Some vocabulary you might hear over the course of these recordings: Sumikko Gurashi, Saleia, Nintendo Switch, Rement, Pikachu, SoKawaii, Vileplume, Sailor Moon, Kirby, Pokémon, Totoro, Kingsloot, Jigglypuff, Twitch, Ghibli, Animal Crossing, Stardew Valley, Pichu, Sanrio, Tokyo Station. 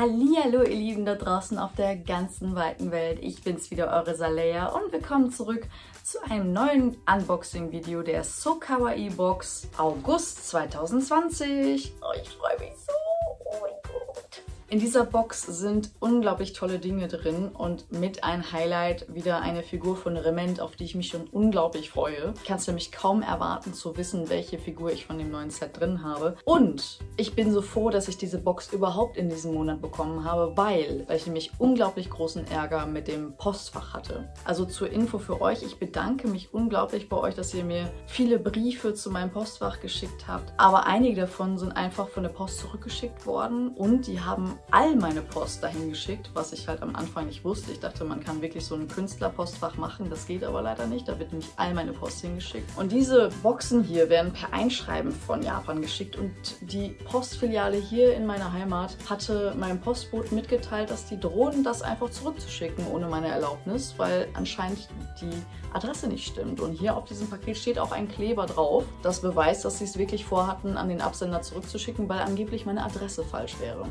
Hallihallo ihr Lieben da draußen auf der ganzen weiten Welt, ich bin's wieder, eure Saleia und willkommen zurück zu einem neuen Unboxing-Video der SoKawaii Box August 2020. Oh, ich freue mich so, oh mein Gott. In dieser Box sind unglaublich tolle Dinge drin und mit ein Highlight wieder eine Figur von Rement, auf die ich mich schon unglaublich freue. Ich kann es nämlich kaum erwarten zu wissen, welche Figur ich von dem neuen Set drin habe. Und ich bin so froh, dass ich diese Box überhaupt in diesem Monat bekommen habe, weil ich nämlich unglaublich großen Ärger mit dem Postfach hatte. Also zur Info für euch, ich bedanke mich unglaublich bei euch, dass ihr mir viele Briefe zu meinem Postfach geschickt habt. Aber einige davon sind einfach von der Post zurückgeschickt worden und die haben all meine Post dahin geschickt, was ich halt am Anfang nicht wusste. Ich dachte, man kann wirklich so ein Künstlerpostfach machen, das geht aber leider nicht, da wird nämlich all meine Post hingeschickt. Und diese Boxen hier werden per Einschreiben von Japan geschickt und die Postfiliale hier in meiner Heimat hatte meinem Postboten mitgeteilt, dass die drohen, das einfach zurückzuschicken ohne meine Erlaubnis, weil anscheinend die Adresse nicht stimmt. Und hier auf diesem Paket steht auch ein Kleber drauf, das beweist, dass sie es wirklich vorhatten, an den Absender zurückzuschicken, weil angeblich meine Adresse falsch wäre.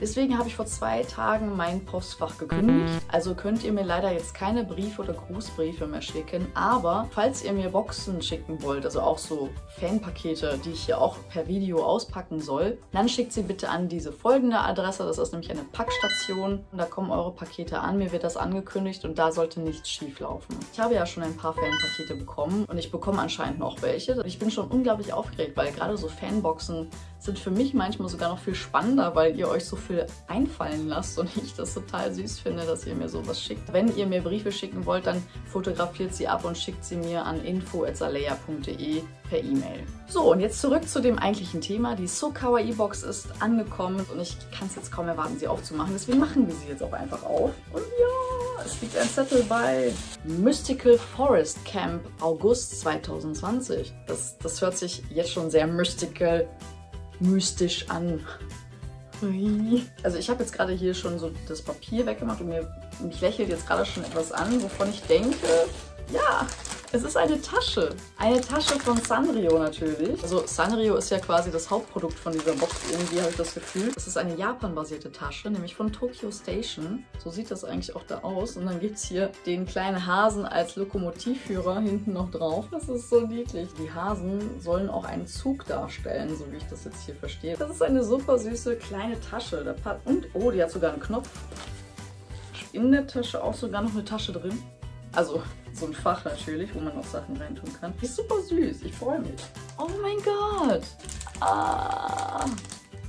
Deswegen habe ich vor 2 Tagen mein Postfach gekündigt. Also könnt ihr mir leider jetzt keine Briefe oder Grußbriefe mehr schicken. Aber falls ihr mir Boxen schicken wollt, also auch so Fanpakete, die ich hier auch per Video auspacken soll, dann schickt sie bitte an diese folgende Adresse. Das ist nämlich eine Packstation. Und da kommen eure Pakete an. Mir wird das angekündigt und da sollte nichts schief laufen. Ich habe ja schon ein paar Fanpakete bekommen und ich bekomme anscheinend noch welche. Ich bin schon unglaublich aufgeregt, weil gerade so Fanboxen sind für mich manchmal sogar noch viel spannender, weil ihr euch so viel einfallen lasst und ich das total süß finde, dass ihr mir sowas schickt. Wenn ihr mir Briefe schicken wollt, dann fotografiert sie ab und schickt sie mir an info@saleia.de per E-Mail. So, und jetzt zurück zu dem eigentlichen Thema. Die SoKawaii Box ist angekommen und ich kann es jetzt kaum erwarten, sie aufzumachen. Deswegen machen wir sie jetzt auch einfach auf. Und ja, es liegt ein Zettel bei Mystical Forest Camp August 2020. Das hört sich jetzt schon sehr mystisch an. Also ich habe jetzt gerade hier schon so das Papier weggemacht und mich lächelt jetzt gerade schon etwas an, wovon ich denke, ja, es ist eine Tasche. Eine Tasche von Sanrio natürlich. Also Sanrio ist ja quasi das Hauptprodukt von dieser Box, irgendwie habe ich das Gefühl. Es ist eine Japan-basierte Tasche, nämlich von Tokyo Station. So sieht das eigentlich auch da aus. Und dann gibt es hier den kleinen Hasen als Lokomotivführer hinten noch drauf. Das ist so niedlich. Die Hasen sollen auch einen Zug darstellen, so wie ich das jetzt hier verstehe. Das ist eine super süße kleine Tasche. Und oh, die hat sogar einen Knopf. In der Tasche auch sogar noch eine Tasche drin. Also so ein Fach natürlich, wo man auch Sachen reintun kann. Die ist super süß, ich freue mich. Oh mein Gott! Ah,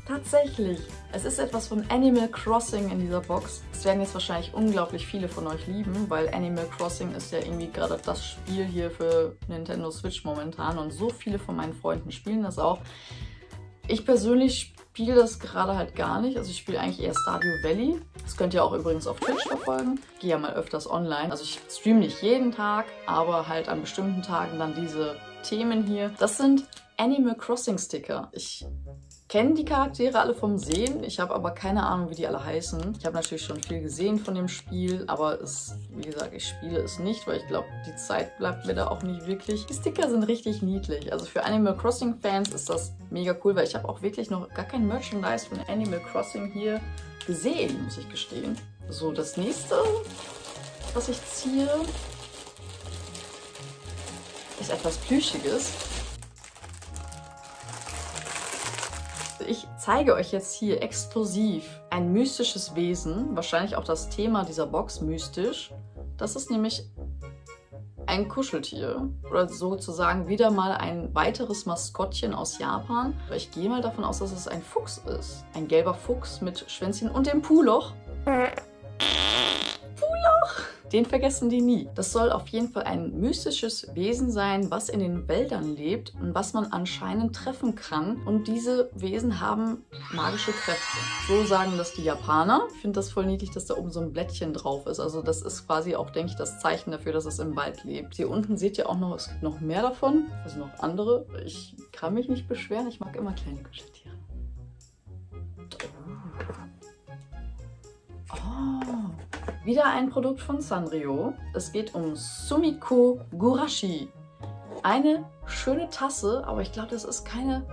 tatsächlich! Es ist etwas von Animal Crossing in dieser Box. Das werden jetzt wahrscheinlich unglaublich viele von euch lieben, weil Animal Crossing ist ja irgendwie gerade das Spiel hier für Nintendo Switch momentan und so viele von meinen Freunden spielen das auch. Ich persönlich spiele das gerade halt gar nicht. Also ich spiele eigentlich eher Stardew Valley. Das könnt ihr auch übrigens auf Twitch verfolgen. Ich gehe ja mal öfters online. Also ich streame nicht jeden Tag, aber halt an bestimmten Tagen dann diese Themen hier. Das sind Animal Crossing Sticker. Ich kenne die Charaktere alle vom Sehen. Ich habe aber keine Ahnung, wie die alle heißen. Ich habe natürlich schon viel gesehen von dem Spiel, aber es, wie gesagt, ich spiele es nicht, weil ich glaube, die Zeit bleibt mir da auch nicht wirklich. Die Sticker sind richtig niedlich. Also für Animal Crossing Fans ist das mega cool, weil ich habe auch wirklich noch gar kein Merchandise von Animal Crossing hier gesehen, muss ich gestehen. So, das nächste, was ich ziehe, ist etwas Plüschiges. Ich zeige euch jetzt hier exklusiv ein mystisches Wesen, wahrscheinlich auch das Thema dieser Box, mystisch. Das ist nämlich ein Kuscheltier oder sozusagen wieder mal ein weiteres Maskottchen aus Japan. Ich gehe mal davon aus, dass es ein Fuchs ist. Ein gelber Fuchs mit Schwänzchen und dem Puhloch. Den vergessen die nie. Das soll auf jeden Fall ein mystisches Wesen sein, was in den Wäldern lebt und was man anscheinend treffen kann. Und diese Wesen haben magische Kräfte. So sagen das die Japaner. Ich finde das voll niedlich, dass da oben so ein Blättchen drauf ist. Also das ist quasi auch, denke ich, das Zeichen dafür, dass es im Wald lebt. Hier unten seht ihr auch noch, es gibt noch mehr davon. Also noch andere. Ich kann mich nicht beschweren. Ich mag immer kleine Kuscheltiere. Oh. Wieder ein Produkt von Sanrio. Es geht um Sumikko Gurashi. eine schöne Tasse, aber ich glaube, das ist keine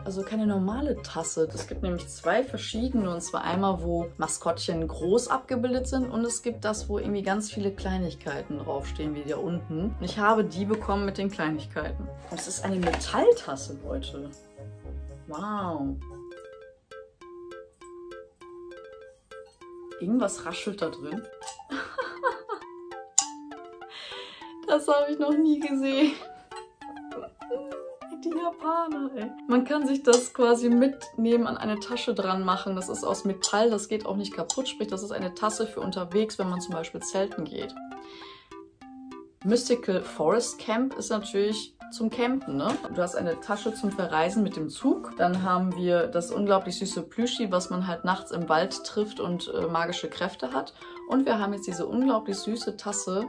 normale Tasse. Es gibt nämlich zwei verschiedene, und zwar einmal, wo Maskottchen groß abgebildet sind, und es gibt das, wo irgendwie ganz viele Kleinigkeiten draufstehen, wie da unten. Und ich habe die bekommen mit den Kleinigkeiten. Und es ist eine Metalltasse, Leute. Wow. Irgendwas raschelt da drin. Das habe ich noch nie gesehen. Die Japaner, ey. Man kann sich das quasi mitnehmen, an eine Tasche dran machen. Das ist aus Metall, das geht auch nicht kaputt. Sprich, das ist eine Tasse für unterwegs, wenn man zum Beispiel zelten geht. Mystical Forest Camp ist natürlich zum Campen, ne? Du hast eine Tasche zum Verreisen mit dem Zug. Dann haben wir das unglaublich süße Plüschi, was man halt nachts im Wald trifft und magische Kräfte hat. Und wir haben jetzt diese unglaublich süße Tasse,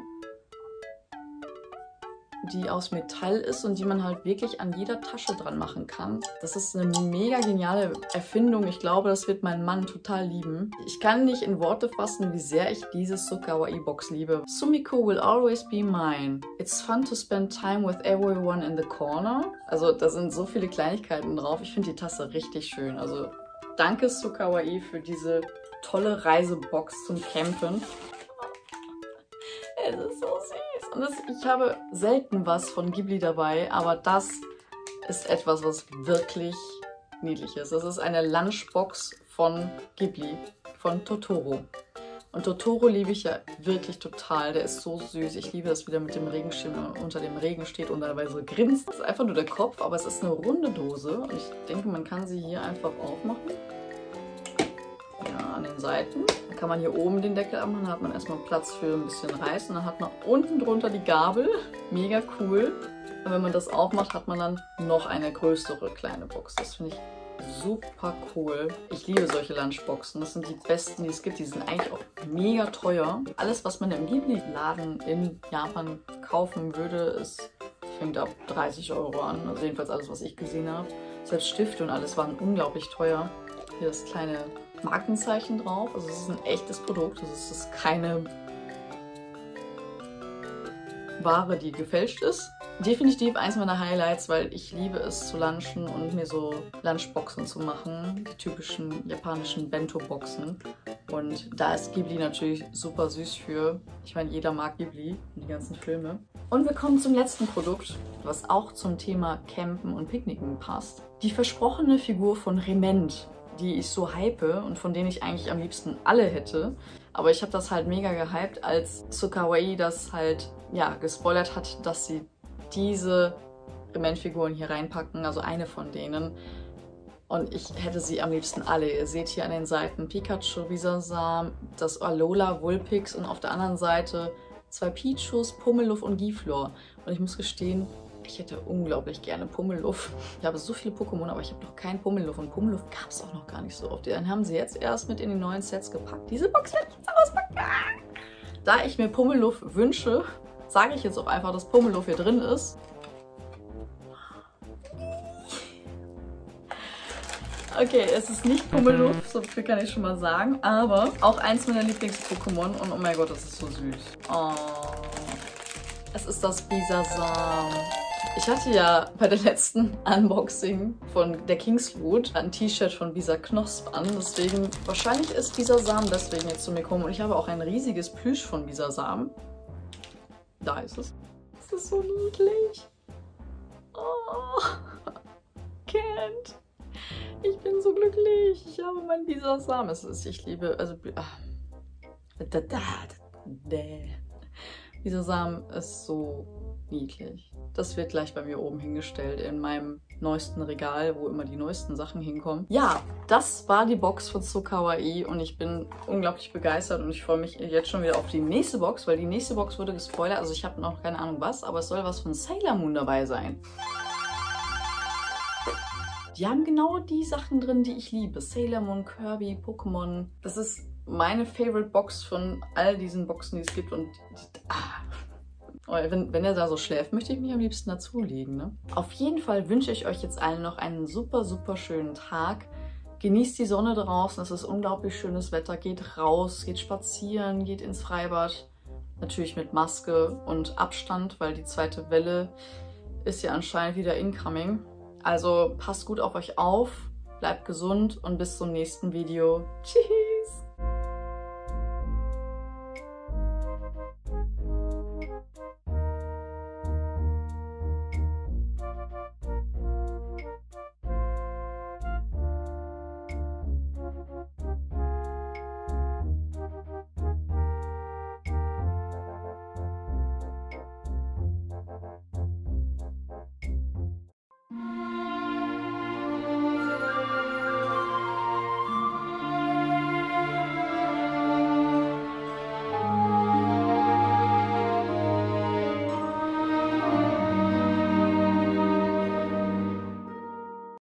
die aus Metall ist und die man halt wirklich an jeder Tasche dran machen kann. Das ist eine mega geniale Erfindung. Ich glaube, das wird mein Mann total lieben. Ich kann nicht in Worte fassen, wie sehr ich diese SoKawaii-Box liebe. Sumiko will always be mine. It's fun to spend time with everyone in the corner. Also da sind so viele Kleinigkeiten drauf. Ich finde die Tasse richtig schön. Also danke SoKawaii für diese tolle Reisebox zum Campen. Es ist so süß. Und ich habe selten was von Ghibli dabei, aber das ist etwas, was wirklich niedlich ist. Das ist eine Lunchbox von Ghibli, von Totoro. Und Totoro liebe ich ja wirklich total. Der ist so süß. Ich liebe das, wie der mit dem Regenschirm unter dem Regen steht und dabei so grinst. Das ist einfach nur der Kopf, aber es ist eine runde Dose. Und ich denke, man kann sie hier einfach aufmachen. Ja, an den Seiten. Kann man hier oben den Deckel abmachen, dann hat man erstmal Platz für ein bisschen Reis und dann hat man unten drunter die Gabel. Mega cool. Und wenn man das aufmacht, hat man dann noch eine größere kleine Box. Das finde ich super cool. Ich liebe solche Lunchboxen. Das sind die besten, die es gibt. Die sind eigentlich auch mega teuer. Alles, was man im Ghibli-Laden in Japan kaufen würde, fängt ab 30 Euro an. Also jedenfalls alles, was ich gesehen habe. Selbst Stifte und alles waren unglaublich teuer. Hier das kleine Markenzeichen drauf. Also es ist ein echtes Produkt. Es ist keine Ware, die gefälscht ist. Definitiv eins meiner Highlights, weil ich liebe es zu lunchen und mir so Lunchboxen zu machen. Die typischen japanischen Bento-Boxen. Und da ist Ghibli natürlich super süß für. Ich meine, jeder mag Ghibli und die ganzen Filme. Und wir kommen zum letzten Produkt, was auch zum Thema Campen und Picknicken passt. Die versprochene Figur von Rement, die ich so hype und von denen ich eigentlich am liebsten alle hätte. Aber ich habe das halt mega gehypt, als SoKawaii das halt, ja, gespoilert hat, dass sie diese Rement-Figuren hier reinpacken, also eine von denen. Und ich hätte sie am liebsten alle. Ihr seht hier an den Seiten Pikachu, Visasam, das Alola Vulpix und auf der anderen Seite zwei Pichus, Pummeluff und Giflor. Und ich muss gestehen, ich hätte unglaublich gerne Pummeluff. Ich habe so viele Pokémon, aber ich habe noch keinen Pummeluff. Und Pummeluff gab es auch noch gar nicht so oft. Den haben sie jetzt erst mit in die neuen Sets gepackt. Diese Box werde ich jetzt auspacken. Da ich mir Pummeluff wünsche, sage ich jetzt auch einfach, dass Pummeluff hier drin ist. Okay, es ist nicht Pummeluff, so viel kann ich schon mal sagen. Aber auch eins meiner Lieblings-Pokémon. Und oh mein Gott, das ist so süß. Oh, es ist das Visasam. Ich hatte ja bei der letzten Unboxing von der Kingsloot ein T-Shirt von Visa Knosp an, deswegen wahrscheinlich ist Visasam deswegen jetzt zu mir gekommen. Und ich habe auch ein riesiges Plüsch von Visasam. Da ist es. Es ist so niedlich. Oh, Kent. Ich bin so glücklich. Ich habe mein Visasam. Ich liebe, also... Visasam ist so niedlich. Das wird gleich bei mir oben hingestellt in meinem neuesten Regal, wo immer die neuesten Sachen hinkommen. Ja, das war die Box von SoKawaii und ich bin unglaublich begeistert und ich freue mich jetzt schon wieder auf die nächste Box, weil die nächste Box wurde gespoilert. Also ich habe noch keine Ahnung was, aber es soll was von Sailor Moon dabei sein. Die haben genau die Sachen drin, die ich liebe. Sailor Moon, Kirby, Pokémon. Das ist meine Favorite Box von all diesen Boxen, die es gibt und... Wenn er da so schläft, möchte ich mich am liebsten dazulegen, ne? Auf jeden Fall wünsche ich euch jetzt allen noch einen super, super schönen Tag. Genießt die Sonne draußen, es ist unglaublich schönes Wetter. Geht raus, geht spazieren, geht ins Freibad. Natürlich mit Maske und Abstand, weil die zweite Welle ist ja anscheinend wieder incoming. Also passt gut auf euch auf, bleibt gesund und bis zum nächsten Video. Tschüss!